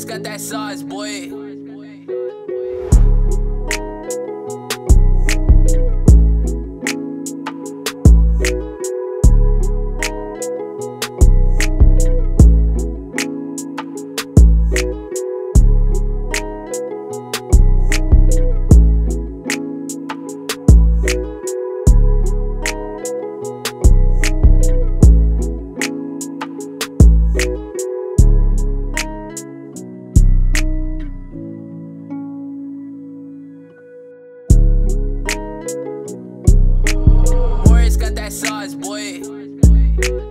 Always got that sauce, boy. Sauce, boy.